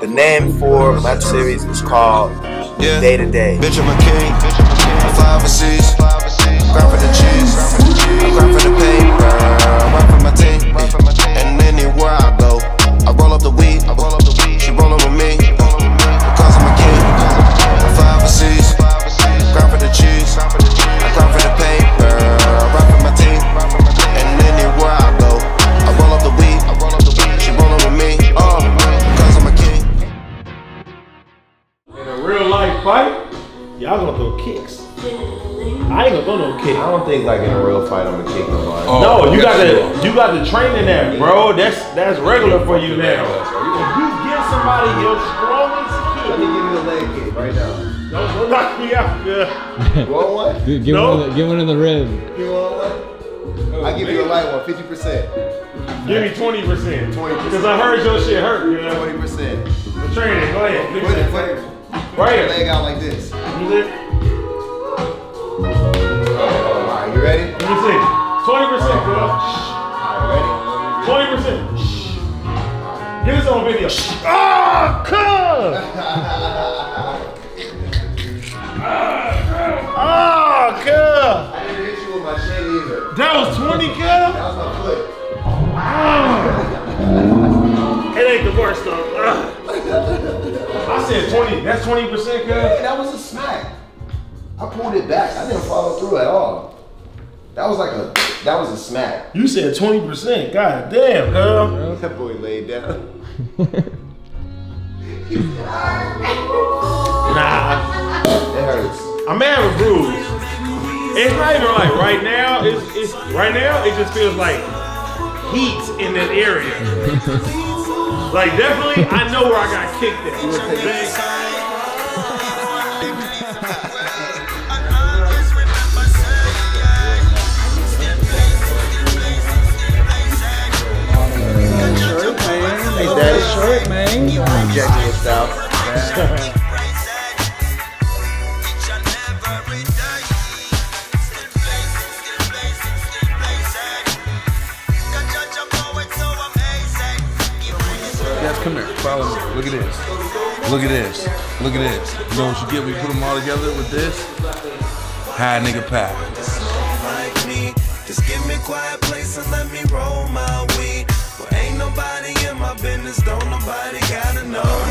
The name for my series is called Day to Day. Bitch, I'm a king. I fly overseas. I cry for the cheese. I cry for the pain. I ride for my team. And anywhere I go, I roll up the weed. She roll up with me. Because I'm a king. I fly overseas. I cry for the cheese. I cry for the pain. I ride for my team. And anywhere I go, I roll up the weed. She roll up with me. Because I'm a king. In a real life fight, y'all gonna throw kicks. I ain't gonna throw no kick. I don't think like in a real fight I'm gonna kick nobody. Oh, no, you got to train in that, bro. That's regular for you now. If you give somebody your strongest kick, let me give you a leg kick right now. Don't knock me out, yeah. You want one? Dude, give one in the rib. You want one? Oh, I'll give you a light one, 50%. Give me 20%. 20%. Because I heard your shit hurt, you know? 20%. The training, go ahead. Put it. Right here. Leg out like this. You ready? Let me see. 20%, girl. Alright, ready? 20%. Get this on video. Ah, come! Ah, come! I didn't hit you with my shit either. That was 20, girl? That was my foot. Oh. It ain't the worst, though. I said 20. That's 20%, girl? Hey, that was a smack. I pulled it back. I didn't follow through at all. That was a smack. You said 20%. God damn, girl. That boy laid down. Nah. It hurts. I'm mad with bruise. It's not even like right now. It's right now. It just feels like heat in that area. Like definitely, I know where I got kicked at. That is short, man. You want Jackie style. Guys, come here. Follow me. Look at this. Look at this. Look at this. You know what you get when you put them all together with this? High nigga pack. Like me. Just give me a quiet place and let me roll my weed. Ain't nobody in my business, don't nobody gotta know.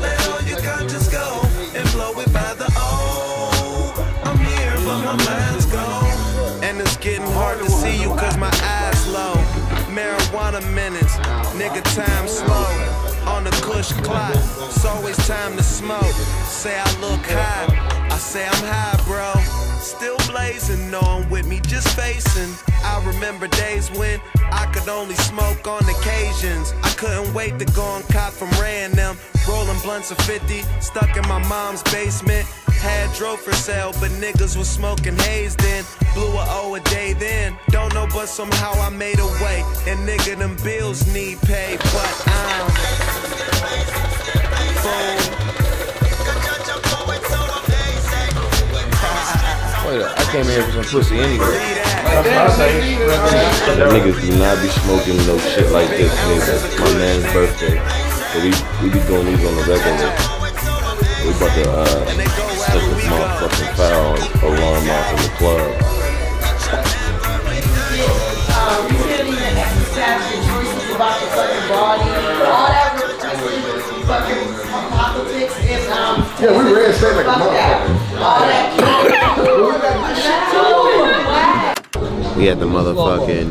Let all your conscience go and blow it by the O. I'm here, but my mind's gone. And it's getting hard to see you cause my eyes low. Marijuana minutes, nigga time slow. On the cush clock, it's always time to smoke. Say I look high, I say I'm high, bro. Still blazing on with me, just facing. I remember days when I could only smoke on occasions. I couldn't wait to go and cop from random. Rolling blunts of 50, stuck in my mom's basement. Had dro for sale, but niggas was smoking haze then. Blew a O a day then. Don't know, but somehow I made a way. And nigga, them bills need pay, but I'm fool. I came here for some pussy anyway. Niggas do not be smoking no shit like this, nigga. My man's birthday. So we be doing these on the regular. We about to stick this motherfucking foul alarm off in the club. We couldn't even exercise the choices about the fucking body. All that fucking politics is yeah, we ran straight like a motherfucker. All that. We had the motherfucking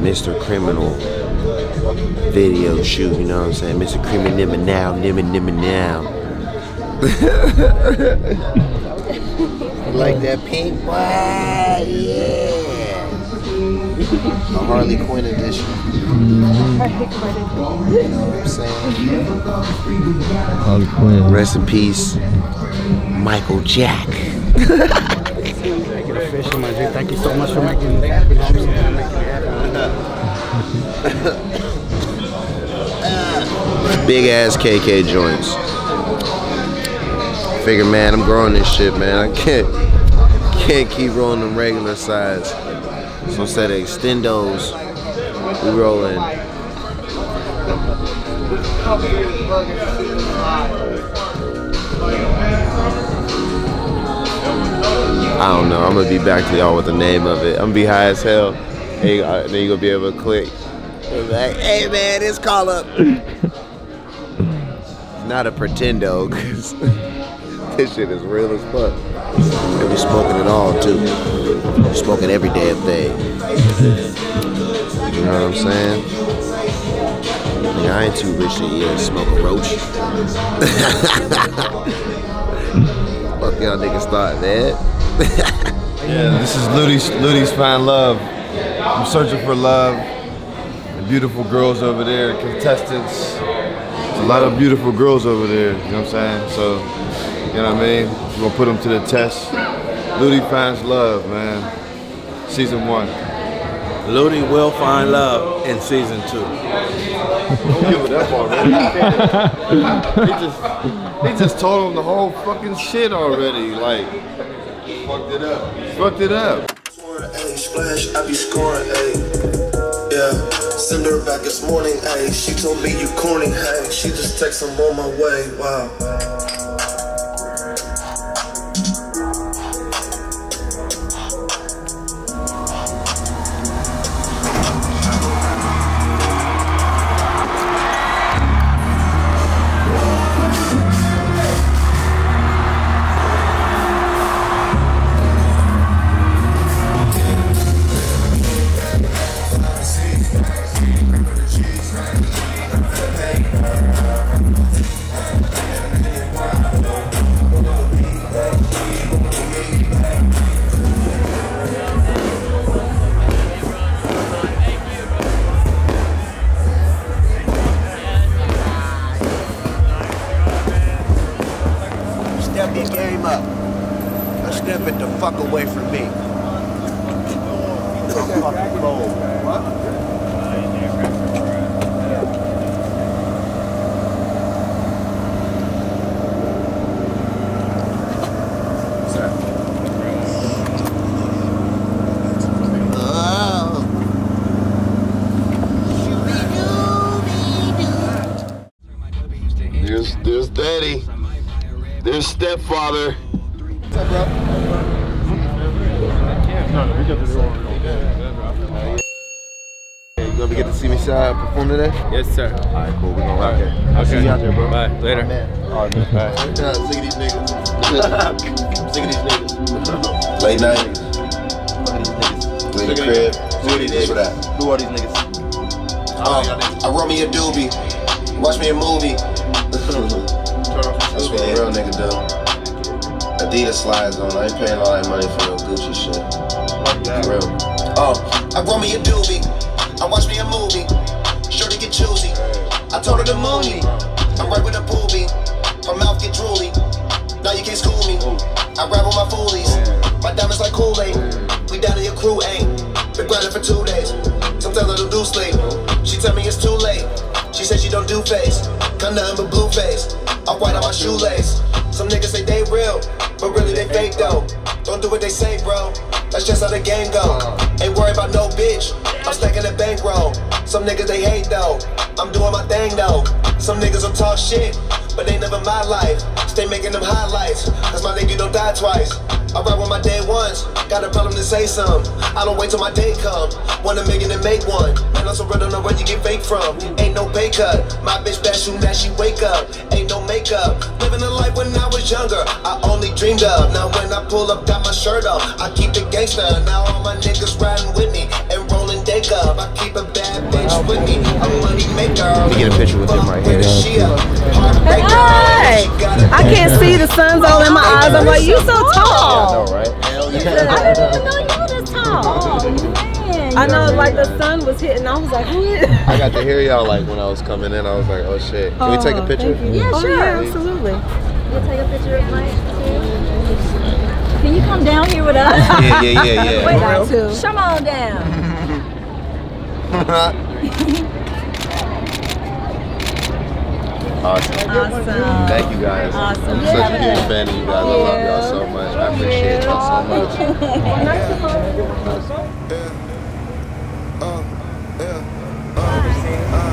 Mr. Criminal video shoot, you know what I'm saying? Mr. Criminal now, now. Like that pink one, yeah. A Harley Quinn edition. You know what I'm saying? Harley Quinn. Rest in peace, Michael Jack. Thank you so much for making it happen. Big ass KK joints. Figure, man, I'm growing this shit, man. I can't keep rolling them regular size. So instead of extendos, we rolling This company is fucking I don't know. I'm gonna be back to y'all with the name of it. I'm gonna be high as hell. Hey, then you gonna be able to click. Like, hey man, it's Call Up. Not a pretendo, cause this shit is real as fuck. And we smoking it all too. We're smoking every damn thing. You know what I'm saying? I ain't too rich to even smoke a roach. Fuck y'all niggas thought, man. Yeah, this is Ludi's Find Love. I'm searching for love. Beautiful girls over there, contestants. There's a lot of beautiful girls over there, you know what I'm saying? So, you know what I mean? We're gonna put them to the test. Ludi finds love, man. Season 1. Ludi will find love in season 2. Don't give it up already. They just told him the whole fucking shit already. Like, fucked it up. Fucked it up. Splash, I be scoring, ayy. Yeah. Send her back this morning, ayy. She told me you corny, hey. She just texts him on my way, wow. There's daddy, there's stepfather. What's up, bro? You gonna get to see me perform today? Yes, sir. All right, cool. We're gonna rock it. I'll see you out there, bro. Bye. Later. All right, man. Bye. Look at these niggas. Look at these niggas. Late night. Look at these niggas. Look at the crib. Who are these niggas? Who are these niggas? I roll me a doobie. Watch me a movie. That's what a real nigga do. Adidas slides on. I ain't paying all that money for no Gucci shit. For real. I roll me a doobie. I watch me a movie. Sure to get choosy. I told her to moon me. I'm right with a booby. My mouth get drooly. Now you can't school me. I rap on my foolies. My diamonds like Kool-Aid. We down to your crew, ain't. Been grinding for 2 days. Sometimes I don't do sleep. She tell me it's too late. She said she don't do face. Come nothing but blue face. I white out my shoelace. Some niggas say they real, but really they fake though. Don't do what they say, bro. That's just how the game go. Ain't worried about no bitch. I'm stacking the bankroll. Some niggas they hate though. I'm doing my thing though. Some niggas will talk shit, but they never my life. Stay making them highlights. That's my nigga, you don't die twice. I ride with my day ones. Got a problem to say some. I don't wait till my day come. 1 million and make one. Man, I'm so real, don't know where you get fake from. Ain't no pay cut. My bitch bad soon as she wake up. Ain't no makeup. Living a life when I was younger, I only dreamed of. Now when I pull up, got my shirt off. I keep it gangster. Now all my niggas riding with me and rolling day up. I keep a bad bitch with me. A money maker. Let me get a picture with him right here. Hey, I can't see. The sun's all in my eyes. I'm like, you so tall. I know, right? I didn't even know you were this tall. Oh, man. I know, like, the sun was hitting. I was like, who is this? I got to hear y'all, like, when I was coming in. I was like, oh, shit. Can we take a picture? Yeah, sure. Yeah, absolutely. We'll take a picture of Mike, too. Can you come down here with us? Yeah. Wait, I too. Come on down. Awesome. Thank you guys. I'm such a huge fan of you guys. I love y'all so much. I appreciate y'all so much. Nice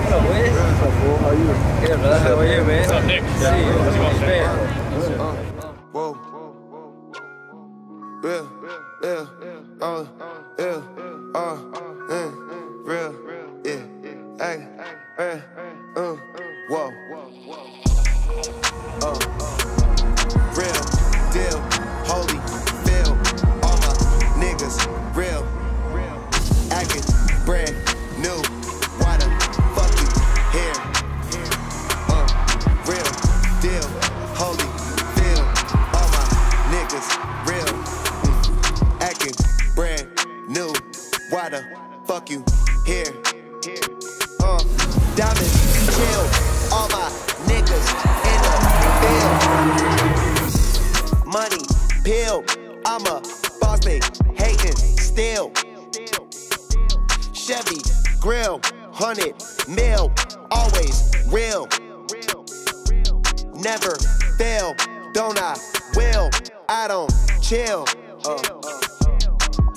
to meet you. What's up, bro? How are you? Yeah, brother. How are you, man? What's up, Nick? See you. What's up, man? Whoa. Real. Yeah. Real. Yeah. Hey. Hey. Whoa. Real. Deal. Holy. Feel. All my niggas. Real. Acting. Brand. New. Why the fuck you here? Real. Deal. Holy. Feel. All my niggas. Real. Acting. Brand. New. Why the fuck you here? Diamonds, chill, all my niggas in the field. Money, pill, I'm a boss nigga, hatin', still. Chevy, grill, 100 mil, always real. Never fail, don't I will, I don't chill.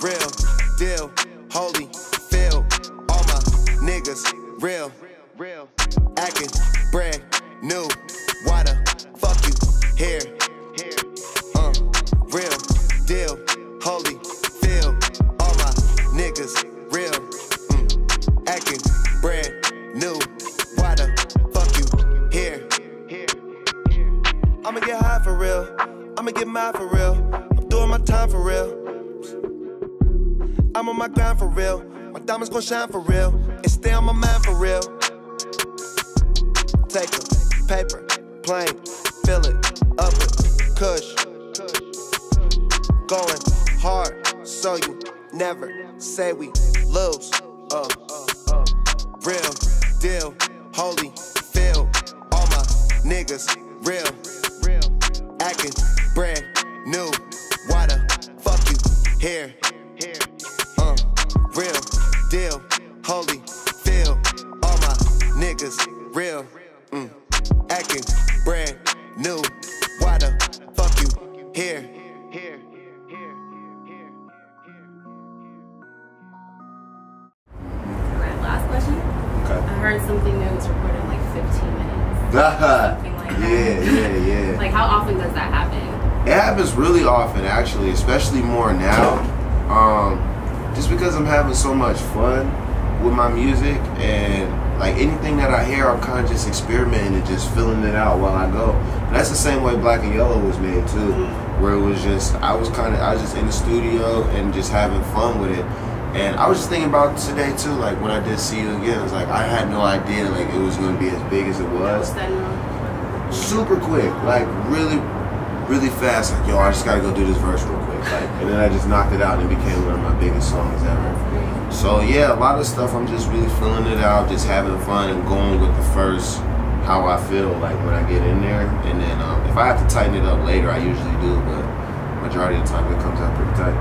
Real, deal, holy, feel, all my niggas, real. Real, acting brand new. Why the fuck you here? Real deal, holy feel. All my niggas real. Acting brand new. Why the fuck you here? I'ma get high for real. I'ma get mine for real. I'm doing my time for real. I'm on my grind for real. My diamonds gon' shine for real and stay on my mind for real. Take a paper, plane, fill it, up it, cush. Going hard, so you never say we lose. Real, deal, holy, feel. All my niggas, real. Acting brand new. Why the fuck you here? Real, deal, holy, feel. All my niggas, real. Acting brand new. Why the fuck you here? Alright, last question. Okay. I heard something new was recorded in like 15 minutes. Something like that. Yeah. Like, how often does that happen? It happens really often, actually, especially more now. Just because I'm having so much fun with my music, and like anything that I hear, I'm kind of just experimenting and just filling it out while I go. And that's the same way Black and Yellow was made too, where it was just, I was just in the studio and just having fun with it. And I was just thinking about today too, like when I did See You Again, it was like, I had no idea like it was going to be as big as it was. Super quick, like really, really fast. Like, yo, I just got to go do this verse real quick. Like, and then I just knocked it out and it became one of my biggest songs ever. So yeah, a lot of stuff I'm just really feeling it out, just having fun and going with the first, how I feel like when I get in there. And then if I have to tighten it up later, I usually do, but majority of the time it comes out pretty tight.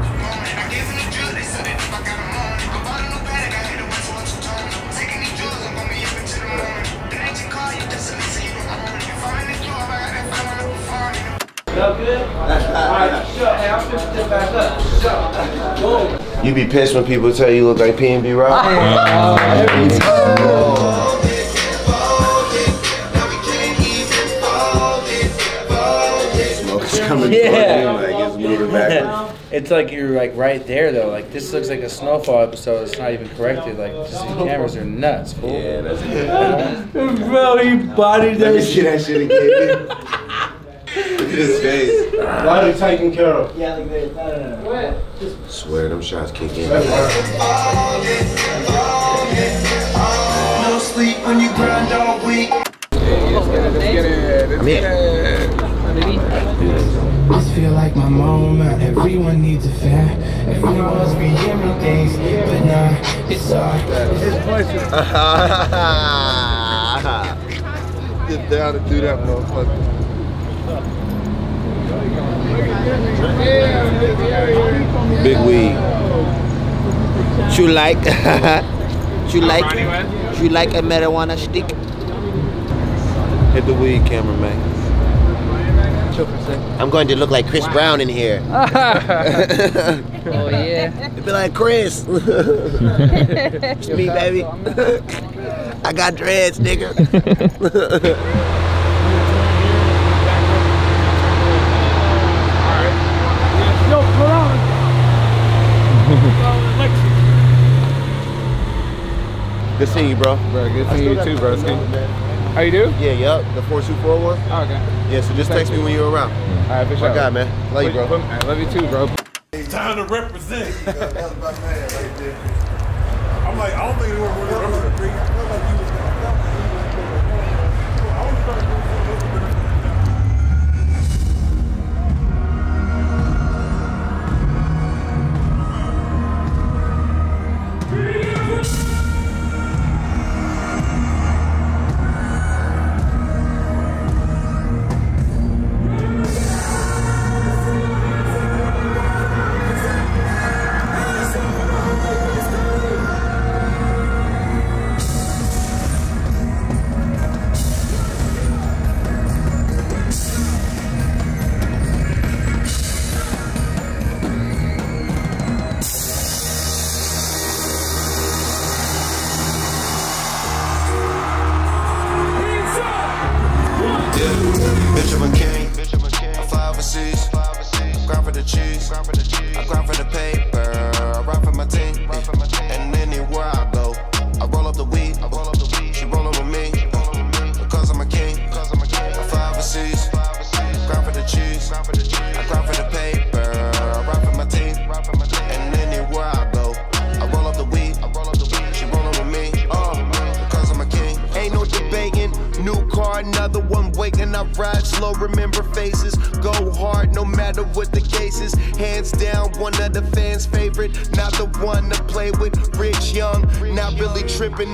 You be pissed when people tell you look like PnB Rock? Every time. Smoke's coming toward you, like it's moving backwards. It's like you're like right there though. Like this looks like a Snowfall episode. It's not even corrected. Like just the cameras are nuts, fool. Yeah, that's good. Bro, you bodied that shit. Let me see that shit again. His face. Why are you taking care of? Yeah, like this. No. Swear them shots kick in. No sleep when you grind all week. I'm in. This feel like my moment. Everyone needs a fan. Everyone wants to be human things, but nah, it's all. His voice is. Get down and do that, motherfucker. Big weed. You like? you like a marijuana stick? Hit the weed camera, man. I'm going to look like Chris Brown in here. Oh yeah. It'd be like Chris. It's me, baby. I got dreads, nigga. Good seeing you, bro. Bro, good seeing you too, bro. How you do? Yeah, yup. The 4241. Oh, okay. Yeah, so just text me when you're around. All right, for sure. My guy, man. Love you, bro. I love you too, bro. It's time to represent. That's my man right there. I'm like, I don't think you were going to represent. I feel like you was going to help me. I was trying to do something different.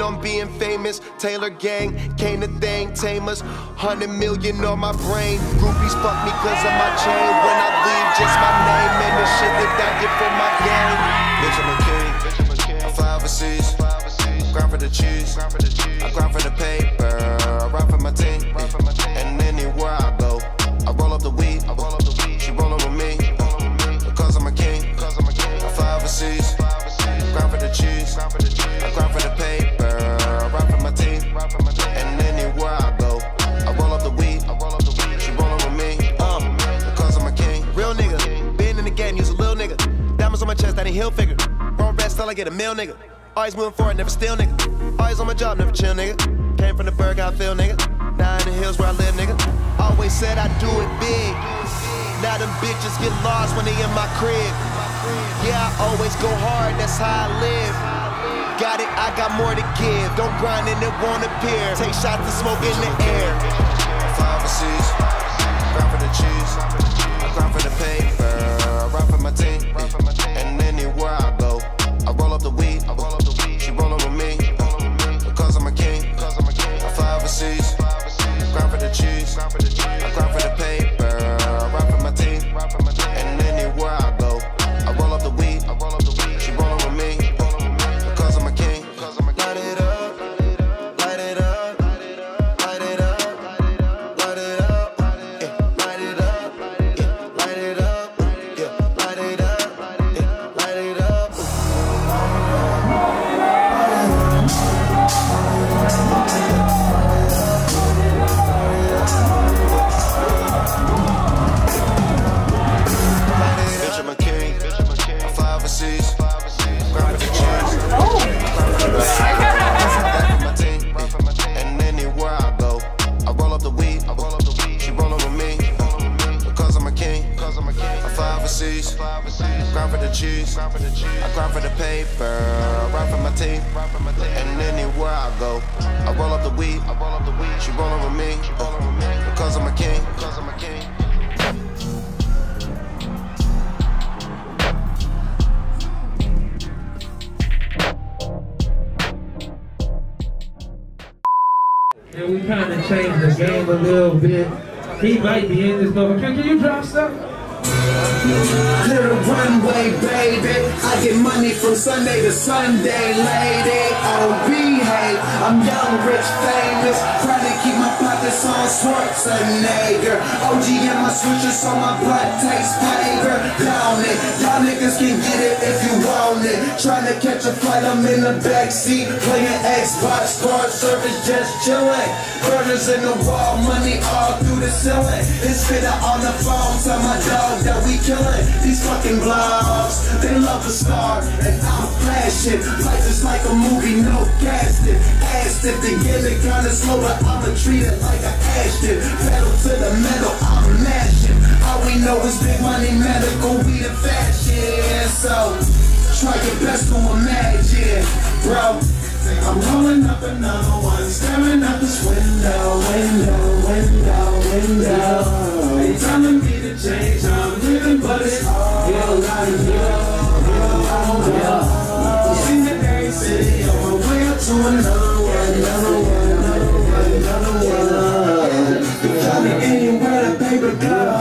On being famous, Taylor Gang, Kane the Thang, Tamers, 100 million on my brain. Groupies fuck me cause of my chain. When I leave, just my name and the shit that I get from my gang. Bitch, I'm a king. I fly overseas. Grind for the cheese. I grind for the paper. I ride for my team. And anywhere I go, I roll up the weed. She roll up with me. Because I'm a king. I fly overseas. Grind for the cheese. I grind for the paper. And anywhere I go, I roll up the weed. She rollin' with me, because I'm a king. Real nigga, been in the game, use a little nigga. Diamonds on my chest, that ain't heel figure. Wrong rest till I get a meal, nigga. Always moving forward, never steal, nigga. Always on my job, never chill, nigga. Came from the burg, I feel, nigga. Now in the hills where I live, nigga. Always said I do it big. Now them bitches get lost when they in my crib. Yeah, I always go hard, that's how I live. Got it, I got more to give. Don't grind and it won't appear. Take shots and smoke in the air. Fly overseas, grind for the cheese. I grind for the paper, I ride for my team. And anywhere I go, I roll up the weed. She roll up with me, because I'm a king. I fly overseas, grind for the cheese. I grind for the paper, I ride for my team. And anywhere I go, I roll up the weed. She roll up with me. Change the game a little bit. He might be in this, but can you drop stuff? Clear the runway, baby. I get money from Sunday to Sunday, lady. Oh, behave. I'm young, rich, famous. Try to keep my pockets on Schwarzenegger. OG and my switches, so my blood tastes flavor. Down it. Y'all niggas can get it if you want it. Trying to catch a flight, I'm in the backseat. Playing Xbox, car service, just chilling. Burgers in the wall, money all through the ceiling. It's bitter on the phone, tell my dog that we killing. These fucking blogs, they love a star, and I'm flashing. Life is like a movie, no casting. Asked if they get it kinda slow, but I'ma treat it like I asked it. Pedal to the metal, I'm mashing. All we know is big money, medical, we the fashion. So, try your best to imagine, bro. I'm rolling up another one, staring out this window, window. They telling me to change, I'm living, but it's all real life. You see the Bay City, on my way up to another one. You're trying to anywhere the paper goes.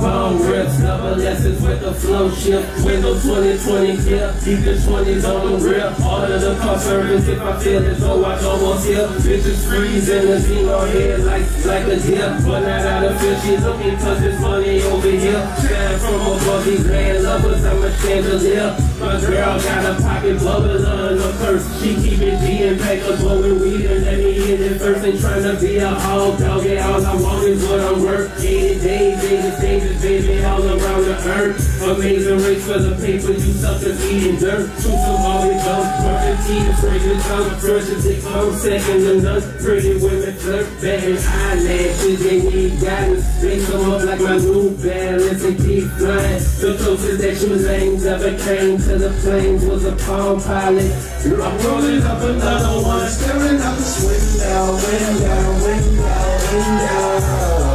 Bone rips, double lessons with the flow shift. Windows 2020 here, keep the 20s on the real. Order the car service if I feel it, so I don't want here. Bitches freezing the scene on here like a deer. But not out of fishies, looking cause it's funny over here. Shine from above these land lovers, I'm a chandelier. My girl got a pocket bubble on her purse. She keep it G and pack a blowing weed and let me hit it first. Ain't trying to be a hog dog, and all I want is what I'm worth. 80 days, 80 days, baby, all around the earth. Amazing race for the paper, you suckers eating dirt. Truth from all it goes, perfect tea and fragrant tongue. Versions it comes second to none. Pretty women flirt, batting eyelashes, they need guidance. They come up like my New Balance and keep flying. The closest that you lanes ever came to the flames was a palm pilot. I'm rolling up another one, staring out this window.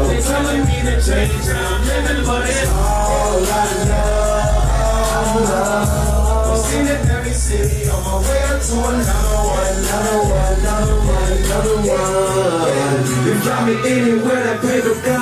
They telling me to change, I'm living, but it's all I know. I've seen it every city on my way up to another one. You got me anywhere that paper goes. Yeah.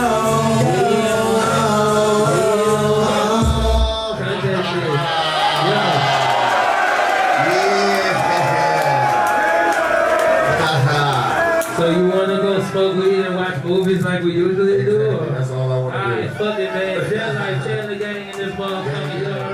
So you wanna go smoke weed and watch movies like we usually do? Or? That's all I wanna do. Alright, fuck it, man. Just like Taylor Gang in this motherfucker.